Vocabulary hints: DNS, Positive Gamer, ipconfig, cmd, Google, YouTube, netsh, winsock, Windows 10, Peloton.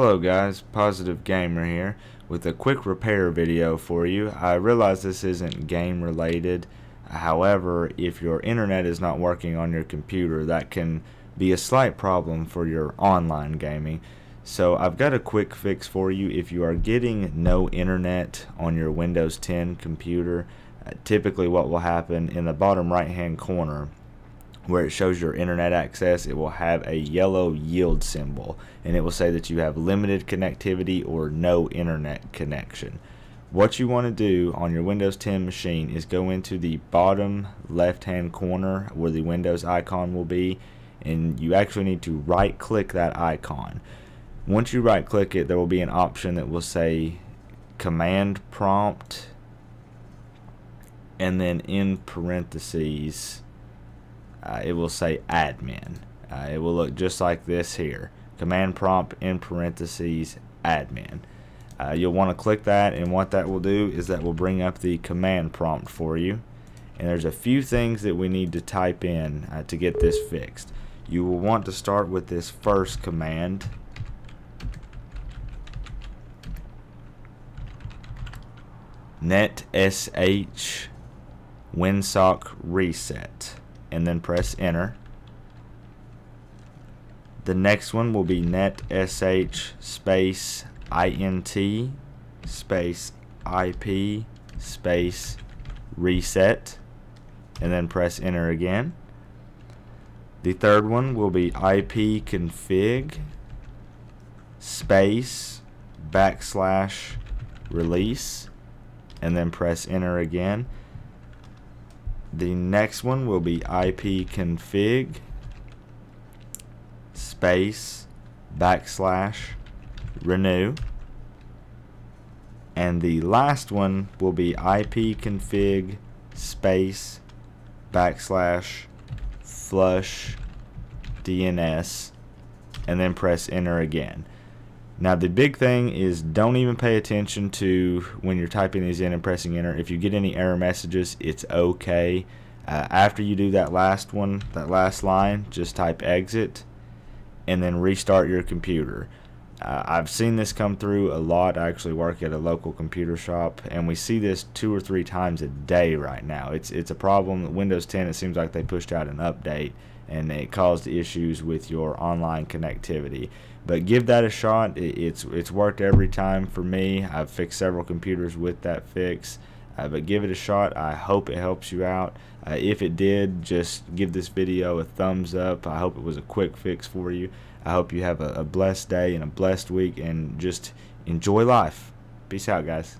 Hello guys, Positive Gamer here with a quick repair video for you. I realize this isn't game related, however, if your internet is not working on your computer, that can be a slight problem for your online gaming. So I've got a quick fix for you. If you are getting no internet on your Windows 10 computer, typically what will happen in the bottom right hand corner where it shows your internet access, it will have a yellow yield symbol and it will say that you have limited connectivity or no internet connection. What you want to do on your Windows 10 machine is go into the bottom left hand corner where the Windows icon will be, and you actually need to right click that icon. Once you right click it, there will be an option that will say command prompt and then in parentheses it will say admin. It will look just like this here. Command prompt in parentheses admin. You'll want to click that, and what that will do is that will bring up the command prompt for you. And there's a few things that we need to type in to get this fixed. You will want to start with this first command, netsh winsock reset, and then press enter. The next one will be netsh space int space ip space reset, and then press enter again. The third one will be ipconfig space / release, and then press enter again. The next one will be ipconfig space / renew, and the last one will be ipconfig space / flush DNS, and then press enter again. Now the big thing is, don't even pay attention to when you're typing these in and pressing enter. If you get any error messages, it's okay. After you do that last one, that last line, just type exit and then restart your computer. I've seen this come through a lot. I actually work at a local computer shop and we see this 2 or 3 times a day right now. It's a problem. Windows 10, it seems like they pushed out an update and it caused issues with your online connectivity. But give that a shot. It's worked every time for me. I've fixed several computers with that fix, but give it a shot. I hope it helps you out. If it did, just give this video a thumbs up. I hope it was a quick fix for you. I hope you have a blessed day and a blessed week, and just enjoy life. Peace out, guys.